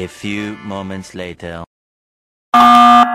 A few moments later. What?